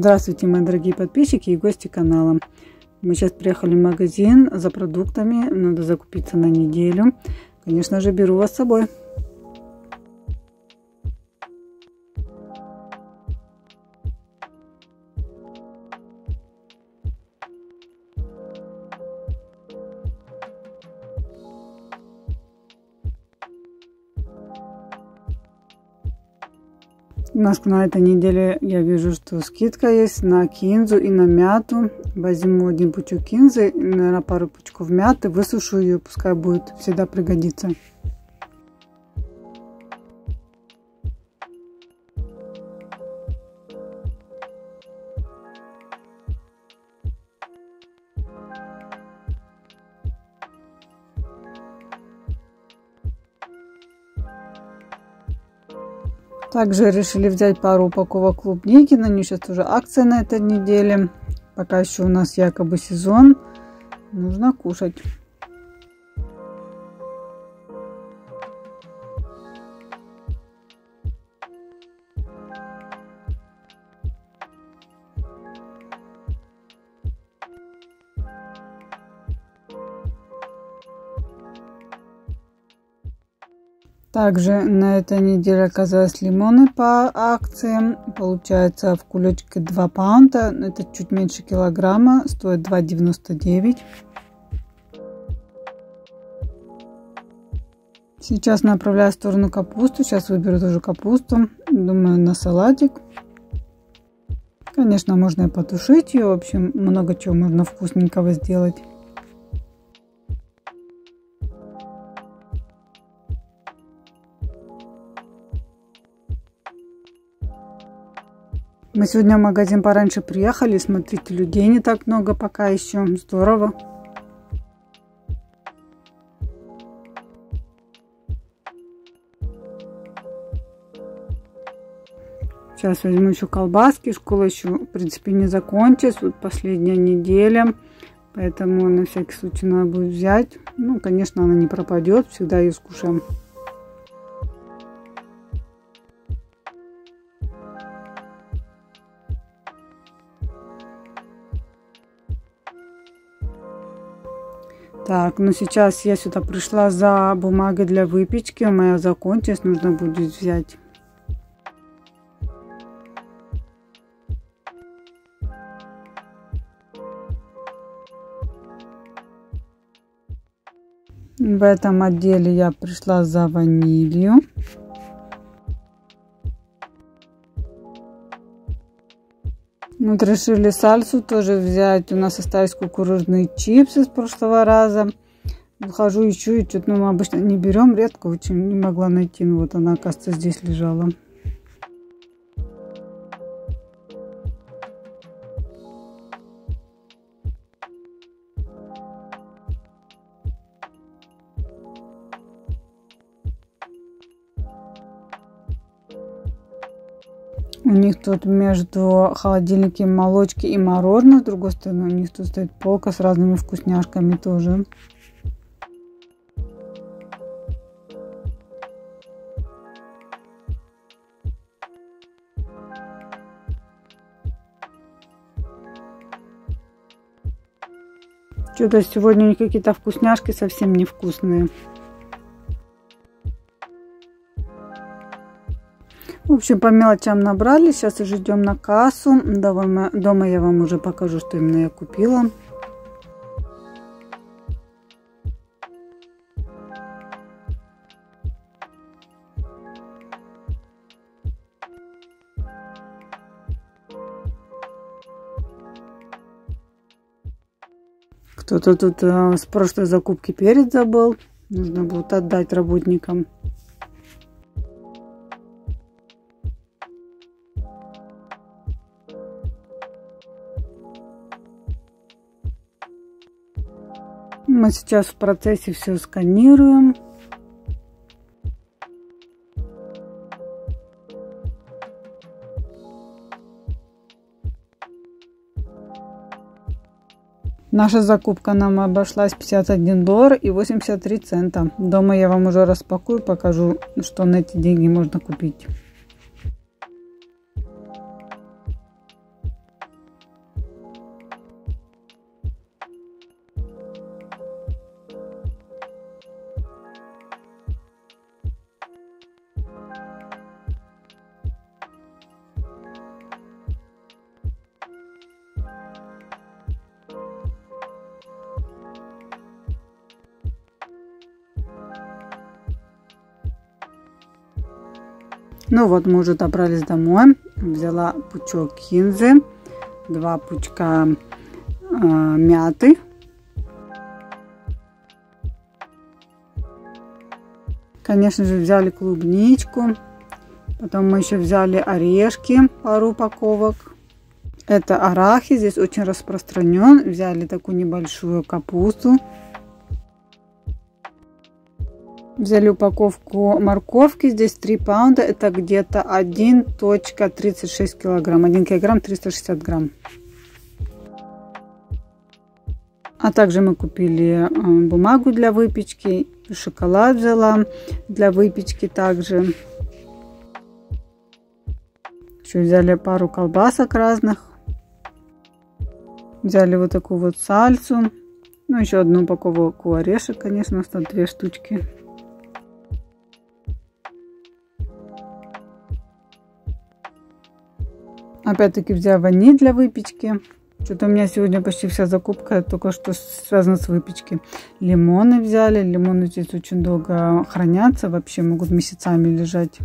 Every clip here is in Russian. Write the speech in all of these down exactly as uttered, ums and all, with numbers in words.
Здравствуйте, мои дорогие подписчики и гости канала. Мы сейчас приехали в магазин за продуктами. Надо закупиться на неделю. Конечно же, беру вас с собой. У нас на этой неделе я вижу, что скидка есть на кинзу и на мяту. Возьму один пучок кинзы, наверное, пару пучков мяты, высушу ее, пускай будет, всегда пригодится. Также решили взять пару упаковок клубники. На нее сейчас уже акция на этой неделе. Пока еще у нас якобы сезон. Нужно кушать. Также на этой неделе оказались лимоны по акциям. Получается, в кулечке два паунда. Это чуть меньше килограмма. Стоит два девяносто девять. Сейчас направляю в сторону капусту. Сейчас выберу тоже капусту. Думаю, на салатик. Конечно, можно и потушить ее. В общем, много чего можно вкусненького сделать. Мы сегодня в магазин пораньше приехали. Смотрите, людей не так много пока еще. Здорово. Сейчас возьму еще колбаски. Школа еще, в принципе, не закончилась. Вот последняя неделя. Поэтому на всякий случай надо будет взять. Ну, конечно, она не пропадет. Всегда ее скушаем. Так, ну сейчас я сюда пришла за бумагой для выпечки. Моя закончилась, нужно будет взять. В этом отделе я пришла за ванилью. Вот решили сальсу тоже взять. У нас остались кукурузные чипсы с прошлого раза. Хожу ищу, и что-то, ну, мы обычно не берем, редко очень, не могла найти. Ну, вот она, оказывается, здесь лежала. У них тут между холодильником молочки и мороженое. С другой стороны, у них тут стоит полка с разными вкусняшками тоже. Что-то сегодня у них какие-то вкусняшки совсем невкусные. В общем, по мелочам набрали. Сейчас уже идем на кассу. Дома, дома я вам уже покажу, что именно я купила. Кто-то тут с прошлой закупки перец забыл. Нужно будет отдать работникам. Мы сейчас в процессе все сканируем. Наша закупка нам обошлась пятьдесят один доллар и восемьдесят три цента. Дома я вам уже распакую, покажу, что на эти деньги можно купить. Ну вот, мы уже добрались домой. Взяла пучок кинзы, два пучка э, мяты. Конечно же, взяли клубничку. Потом мы еще взяли орешки, пару упаковок. Это арахис, здесь очень распространен. Взяли такую небольшую капусту. Взяли упаковку морковки, здесь три паунда, это где-то один и тридцать шесть килограмм, один килограмм триста шестьдесят грамм. А также мы купили бумагу для выпечки, шоколад взяла для выпечки также. Еще взяли пару колбасок разных. Взяли вот такую вот сальсу, ну еще одну упаковку орешек, конечно, у нас там две штучки. Опять-таки взяла ваниль для выпечки. Что-то у меня сегодня почти вся закупка только что связана с выпечкой. Лимоны взяли. Лимоны здесь очень долго хранятся. Вообще могут месяцами лежать.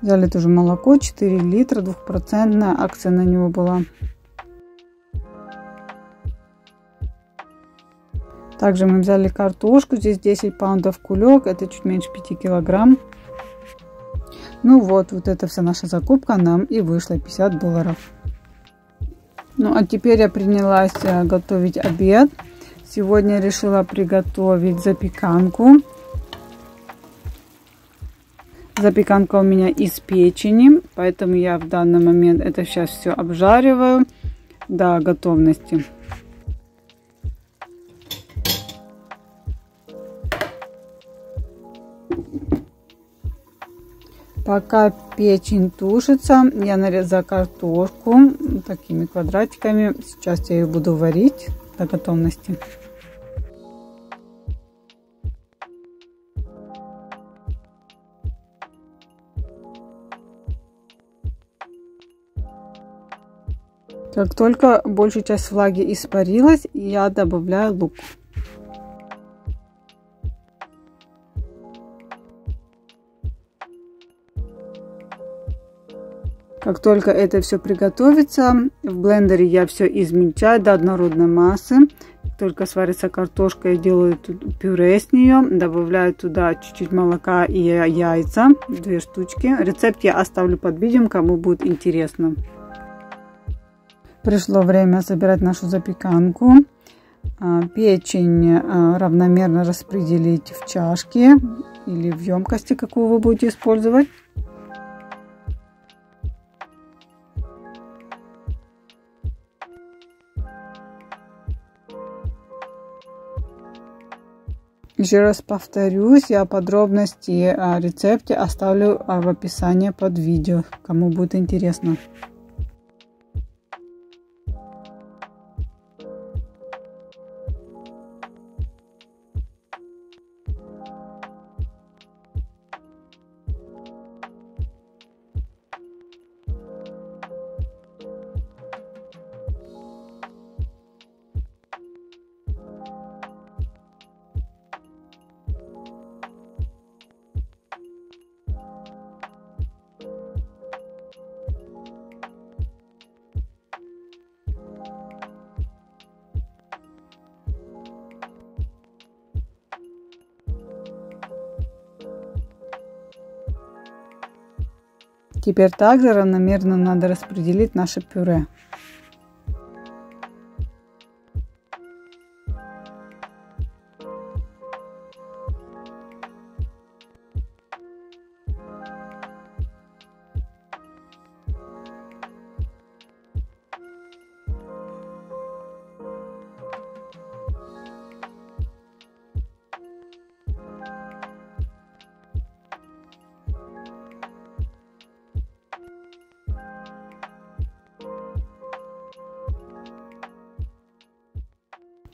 Взяли тоже молоко. четыре литра. двухпроцентная акция на него была. Также мы взяли картошку. Здесь десять паундов кулек. Это чуть меньше пяти килограмм. Ну вот, вот эта вся наша закупка нам и вышла пятьдесят долларов. Ну а теперь я принялась готовить обед. Сегодня решила приготовить запеканку. Запеканка у меня из печени, поэтому я в данный момент это сейчас все обжариваю до готовности. Пока печень тушится, я нарезаю картошку такими квадратиками. Сейчас я ее буду варить до готовности. Как только большая часть влаги испарилась, я добавляю лук. Как только это все приготовится, в блендере я все измельчаю до однородной массы. Как только сварится картошка, я делаю пюре с нее, добавляю туда чуть-чуть молока и яйца, две штучки. Рецепт я оставлю под видео, кому будет интересно. Пришло время собирать нашу запеканку. Печень равномерно распределить в чашке или в емкости, какую вы будете использовать. Еще раз повторюсь, я подробности о рецепте оставлю в описании под видео, кому будет интересно. Теперь также равномерно надо распределить наше пюре.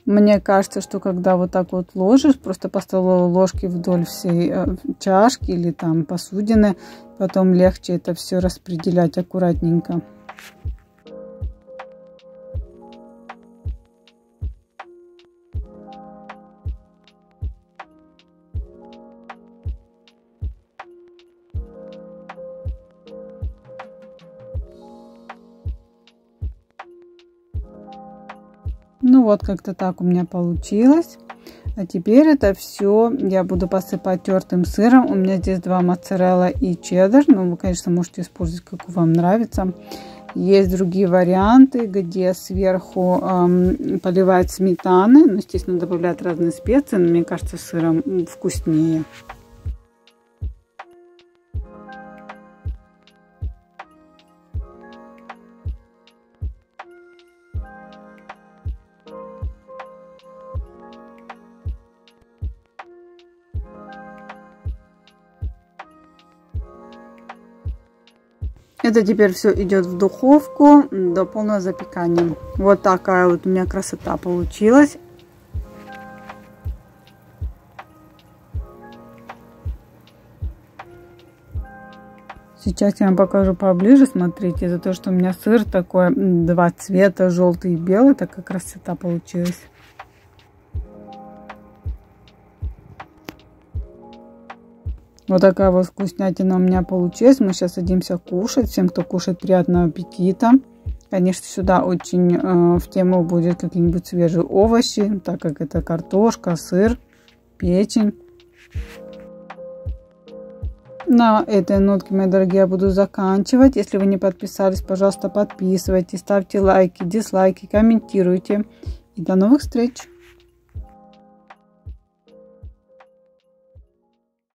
Мне кажется, что когда вот так вот ложишь, просто по столовой ложке вдоль всей чашки или там посудины, потом легче это все распределять аккуратненько. Ну вот как-то так у меня получилось. А теперь это все я буду посыпать тертым сыром. У меня здесь два моцарелла и чеддер. Ну, вы, конечно, можете использовать, как вам нравится. Есть другие варианты, где сверху эм, поливают сметаны. Ну, естественно, добавляют разные специи. Но мне кажется, с сыром вкуснее. Это теперь все идет в духовку до полного запекания. Вот такая вот у меня красота получилась. Сейчас я вам покажу поближе. Смотрите, за то, что у меня сыр такой, два цвета, желтый и белый, такая красота получилась. Вот такая вот вкуснятина у меня получилась. Мы сейчас садимся кушать. Всем, кто кушает, приятного аппетита. Конечно, сюда очень э, в тему будет какие-нибудь свежие овощи, так как это картошка, сыр, печень. На этой нотке, мои дорогие, я буду заканчивать. Если вы не подписались, пожалуйста, подписывайтесь, ставьте лайки, дизлайки, комментируйте. И до новых встреч!